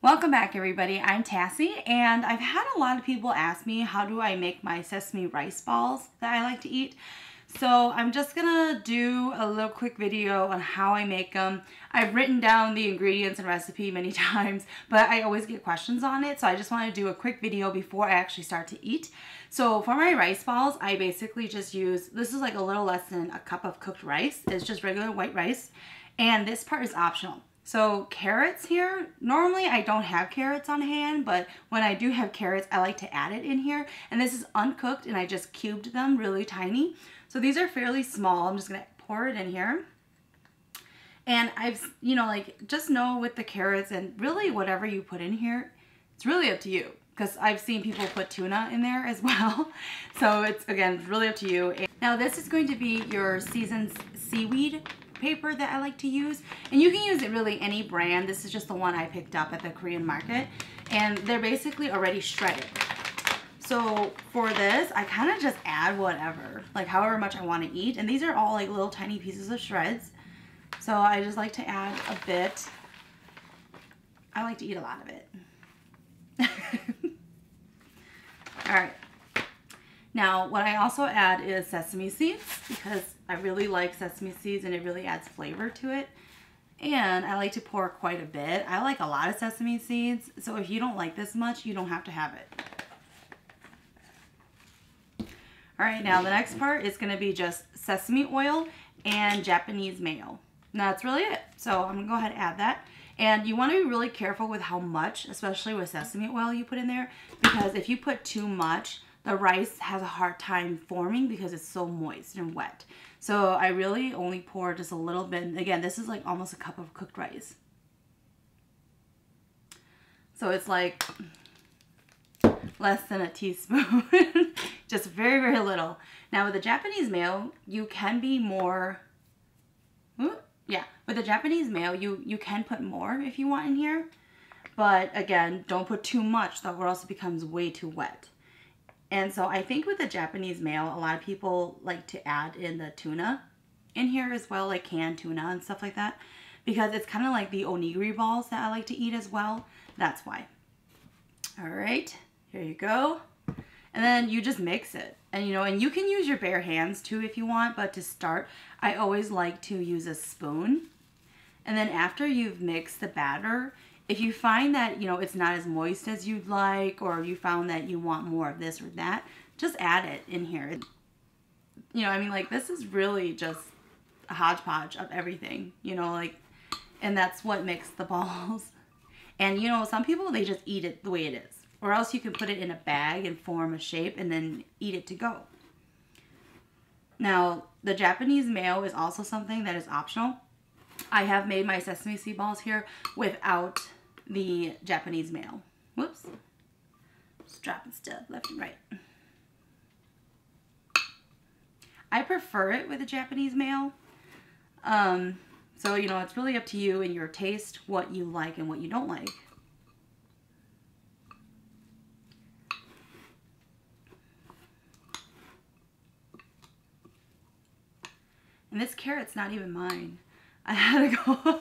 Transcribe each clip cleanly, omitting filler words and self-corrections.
Welcome back, everybody. I'm Tassie, and I've had a lot of people ask me how do I make my sesame rice balls that I like to eat. So I'm just gonna do a little quick video on how I make them. I've written down the ingredients and recipe many times, but I always get questions on it, so I just want to do a quick video before I actually start to eat. So for my rice balls, I basically just use, this is like a little less than a cup of cooked rice. It's just regular white rice, and this part is optional. So carrots here, normally I don't have carrots on hand, but when I do have carrots, I like to add it in here. And this is uncooked, and I just cubed them really tiny. So these are fairly small. I'm just gonna pour it in here. And I've, you know, like, just know with the carrots and really whatever you put in here, it's really up to you. Because I've seen people put tuna in there as well. So it's, again, really up to you. Now this is going to be your seasoned seaweed paper that I like to use, and you can use it really any brand. This is just the one I picked up at the Korean market, and they're basically already shredded. So for this, I kind of just add whatever, like however much I want to eat, and these are all like little tiny pieces of shreds, so I just like to add a bit. I like to eat a lot of it. All right, now what I also add is sesame seeds, because I really like sesame seeds and it really adds flavor to it. And I like to pour quite a bit. I like a lot of sesame seeds, so if you don't like this much, you don't have to have it. All right, now the next part is gonna be just sesame oil and Japanese mayo. Now that's really it. So I'm gonna go ahead and add that. And you wanna be really careful with how much, especially with sesame oil you put in there, because if you put too much, the rice has a hard time forming because it's so moist and wet. So I really only pour just a little bit. And again, this is like almost a cup of cooked rice. So it's like less than a teaspoon, just very, very little. Now with the Japanese mayo, you can be more, with the Japanese mayo, you can put more if you want in here. But again, don't put too much though, or else it becomes way too wet. And so I think with the Japanese mayo, a lot of people like to add in the tuna in here as well, like canned tuna and stuff like that, because it's kind of like the onigiri balls that I like to eat as well. That's why. All right, here you go. And then you just mix it. And you know, and you can use your bare hands too if you want, but to start, I always like to use a spoon. And then after you've mixed the batter, if you find that, you know, it's not as moist as you'd like, or you found that you want more of this or that, just add it in here. You know, I mean, like, this is really just a hodgepodge of everything, you know, like, and that's what makes the balls. And, you know, some people, they just eat it the way it is, or else you can put it in a bag and form a shape and then eat it to go. Now, the Japanese mayo is also something that is optional. I have made my sesame seed balls here without the Japanese mayo. Whoops. Just dropping stuff left and right. I prefer it with the Japanese mayo. So, you know, it's really up to you and your taste, what you like and what you don't like. And this carrot's not even mine. I had to go,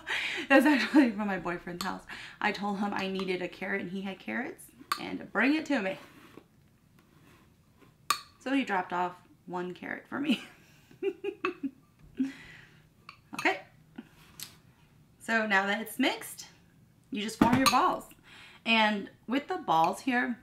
that's actually from my boyfriend's house. I told him I needed a carrot and he had carrots, and bring it to me. So he dropped off one carrot for me. Okay. So now that it's mixed, you just form your balls. And with the balls here,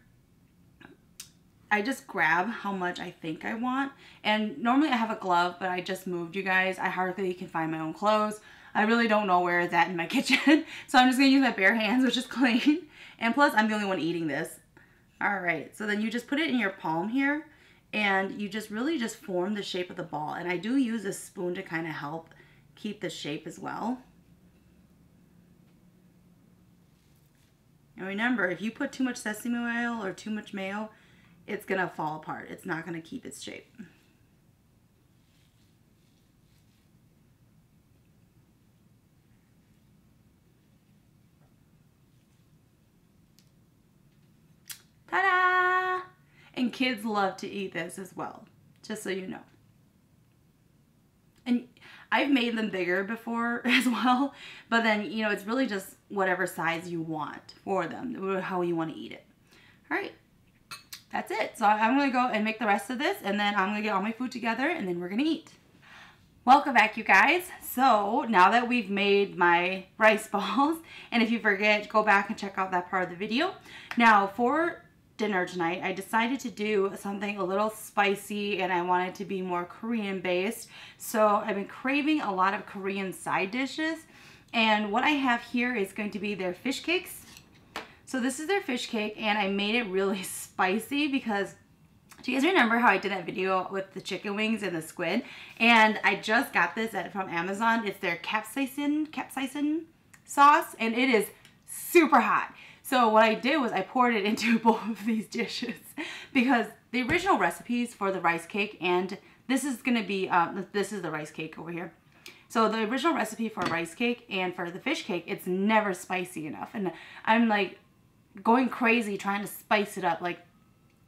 I just grab how much I think I want, and normally I have a glove, but I just moved, you guys. I hardly can find my own clothes. I really don't know where it's at in my kitchen, so I'm just gonna use my bare hands, which is clean, and plus I'm the only one eating this. All right, so then you just put it in your palm here, and you just really just form the shape of the ball, and I do use a spoon to kind of help keep the shape as well. And remember, if you put too much sesame oil or too much mayo, it's gonna fall apart. It's not gonna keep its shape. Ta-da! And kids love to eat this as well, just so you know. And I've made them bigger before as well, but then, you know, it's really just whatever size you want for them, how you want to eat it. All right, that's it. So I'm going to go and make the rest of this, and then I'm going to get all my food together, and then we're going to eat. Welcome back, you guys. So now that we've made my rice balls, and if you forget, go back and check out that part of the video. Now for dinner tonight, I decided to do something a little spicy, and I wanted to be more Korean based. So I've been craving a lot of Korean side dishes, and what I have here is going to be their fish cakes. So this is their fish cake, and I made it really spicy because do you guys remember how I did that video with the chicken wings and the squid? And I just got this from Amazon. It's their capsaicin sauce, and it is super hot. So what I did was I poured it into both of these dishes because the original recipes for the rice cake, and this is going to be, this is the rice cake over here. So the original recipe for rice cake and for the fish cake, it's never spicy enough. And I'm like going crazy trying to spice it up. Like,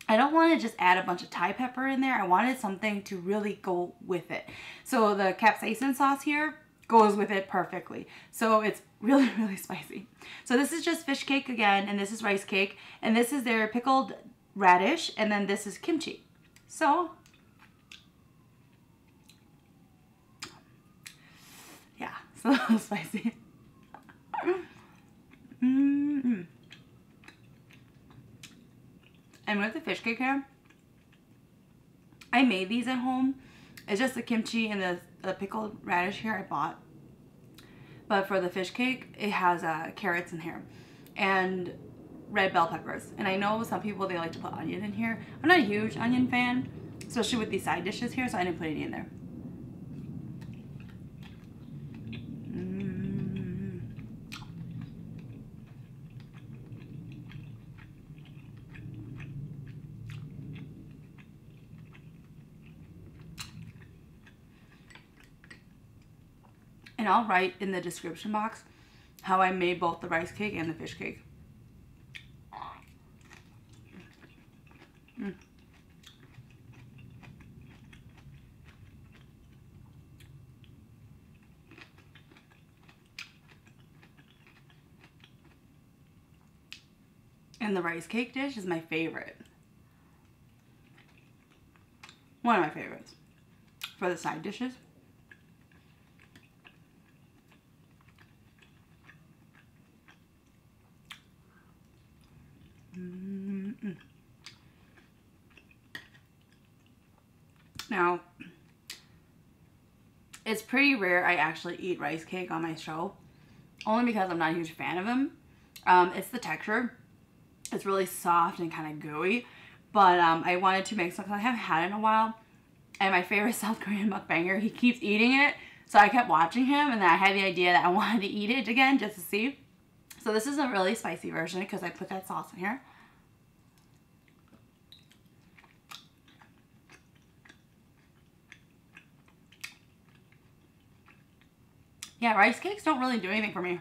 I don't want to just add a bunch of Thai pepper in there. I wanted something to really go with it. So the capsaicin sauce here goes with it perfectly. So it's really, really spicy. So this is just fish cake again, and this is rice cake, and this is their pickled radish, and then this is kimchi. So, yeah, it's a little spicy. Mm-mm. And with the fish cake here, I made these at home. It's just the kimchi and the pickled radish here I bought. But for the fish cake, it has carrots in here and red bell peppers. And I know some people, they like to put onion in here. I'm not a huge onion fan, especially with these side dishes here, so I didn't put any in there. And I'll write in the description box how I made both the rice cake and the fish cake. Mm. And the rice cake dish is my favorite. One of my favorites for the side dishes. Now, it's pretty rare I actually eat rice cake on my show, only because I'm not a huge fan of them. It's the texture. It's really soft and kind of gooey, but I wanted to make something I haven't had in a while, and my favorite South Korean mukbanger, he keeps eating it, so I kept watching him, and then I had the idea that I wanted to eat it again just to see. So this is a really spicy version because I put that sauce in here. Yeah, rice cakes don't really do anything for me.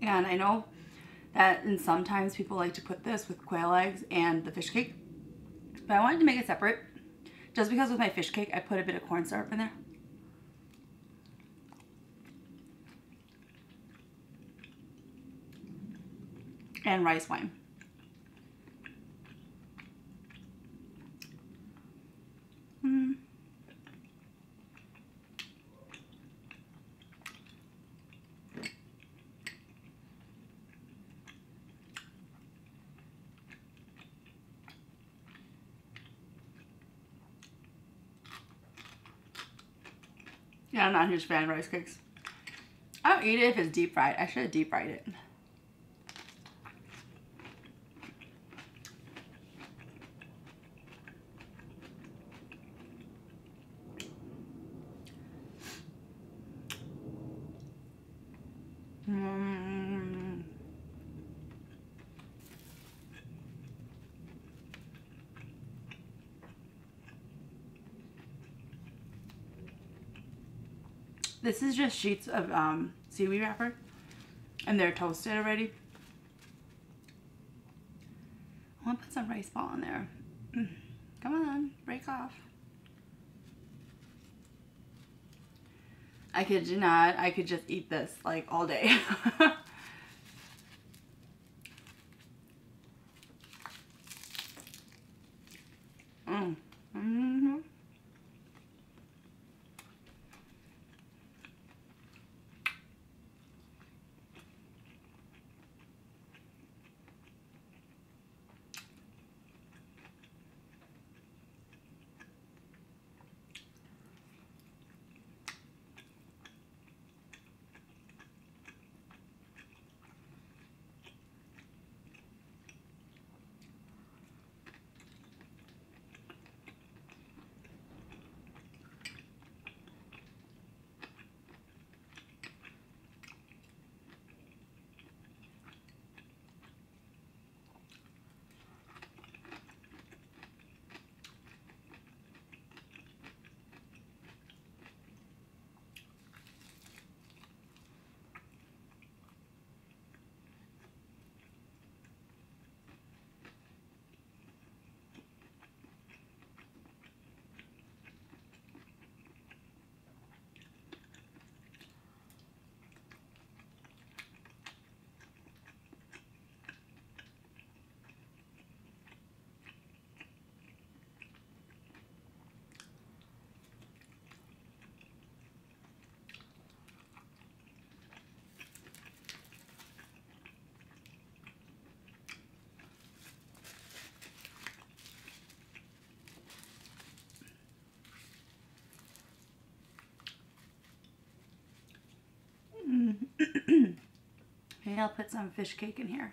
And I know that sometimes people like to put this with quail eggs and the fish cake, but I wanted to make it separate just because with my fish cake, I put a bit of corn syrup in there. And rice wine. Mm. Yeah, I'm not a huge fan of rice cakes. I'll eat it if it's deep fried. I should have deep fried it. This is just sheets of seaweed wrapper, and they're toasted already. I want to put some rice ball in there. Come on, break off. I kid you not, I could just eat this like all day. Maybe I'll put some fish cake in here.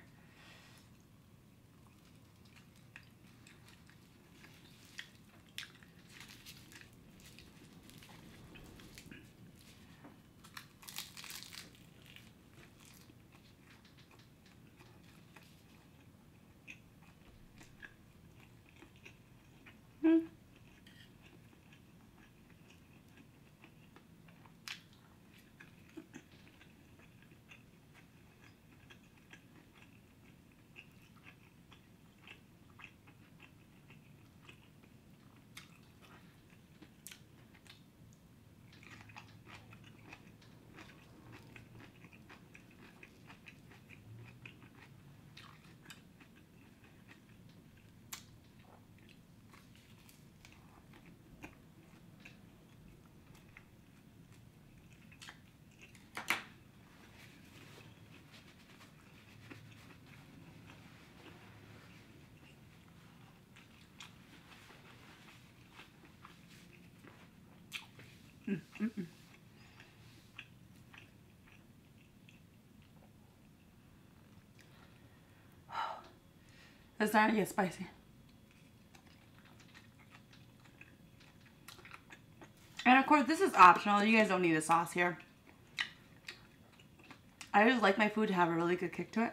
It's starting to get spicy. And of course, this is optional. You guys don't need a sauce here. I just like my food to have a really good kick to it.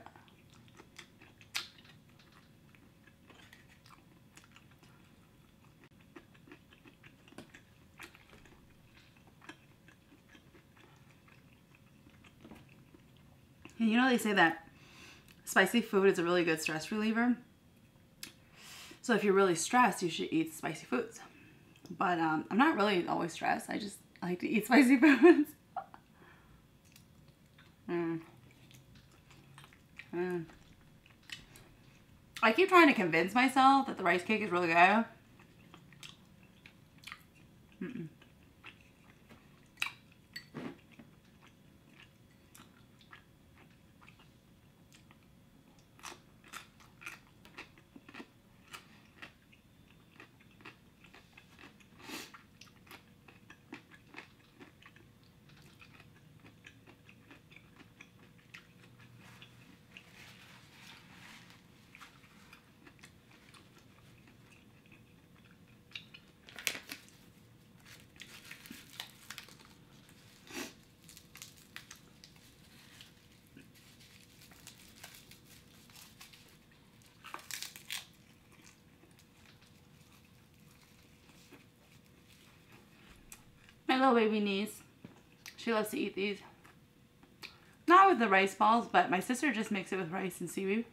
You know, they say that spicy food is a really good stress reliever. So if you're really stressed, you should eat spicy foods. But I'm not really always stressed. I just like to eat spicy foods. I keep trying to convince myself that the rice cake is really good. Little baby niece, she She loves to eat these. Not with the rice balls, but my sister just makes it with rice and seaweed.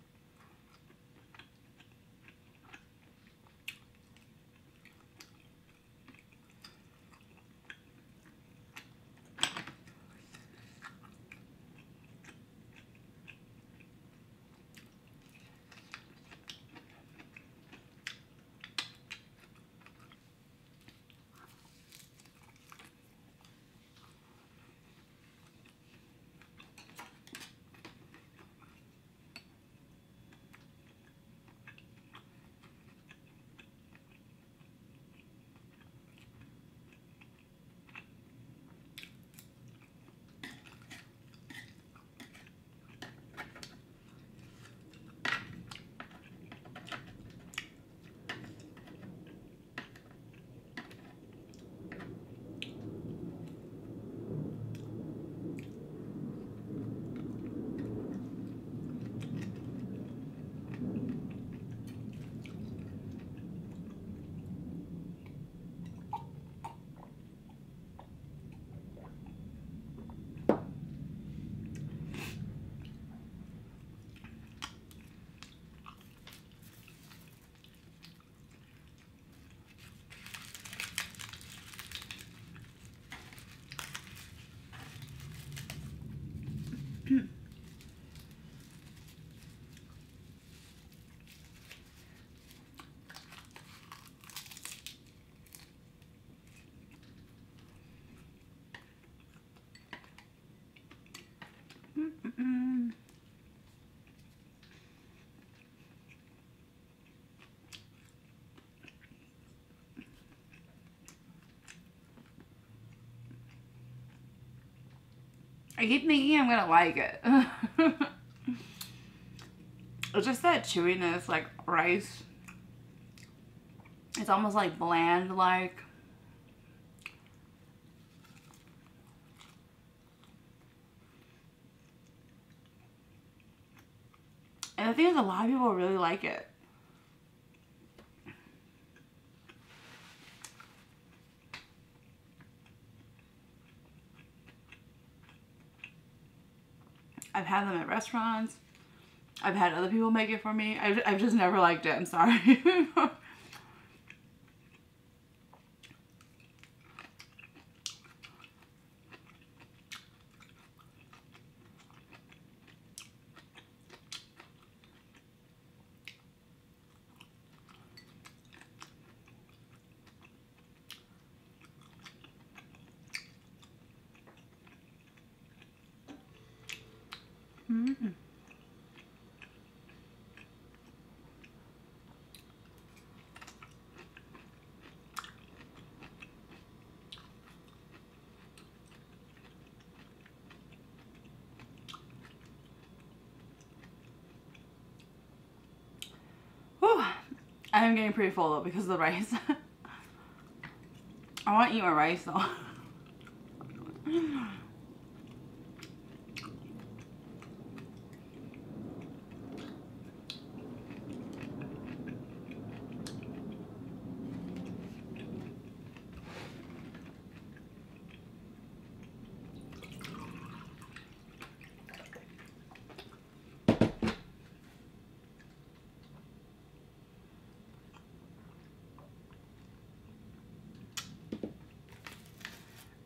I keep thinking I'm gonna like it. It's just that chewiness, like rice. It's almost like bland, like. And the thing is, a lot of people really like it. I've had them at restaurants. I've had other people make it for me. I've just never liked it. I'm sorry. I'm getting pretty full though because of the rice. I want to eat my rice though.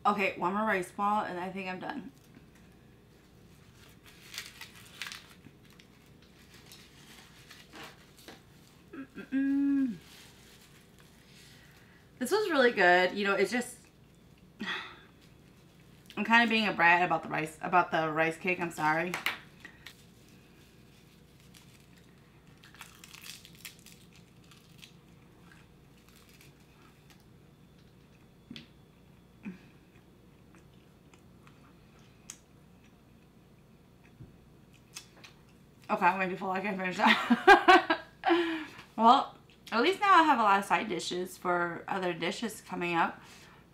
Okay, one more rice ball and I think I'm done. This was really good. You know, it's just I'm kind of being a brat about the rice cake. I'm sorry. Okay, I'm going to be full. I can't finish that. Well, at least now I have a lot of side dishes for other dishes coming up.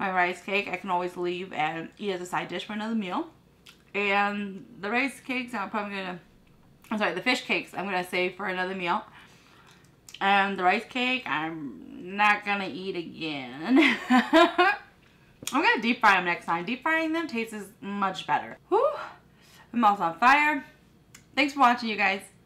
My rice cake, I can always leave and eat as a side dish for another meal. And the rice cakes, I'm probably going to... I'm sorry, the fish cakes, I'm going to save for another meal. And the rice cake, I'm not going to eat again. I'm gonna deep fry them next time. Deep frying them tastes much better. Whew, my mouth's on fire. Thanks for watching, you guys.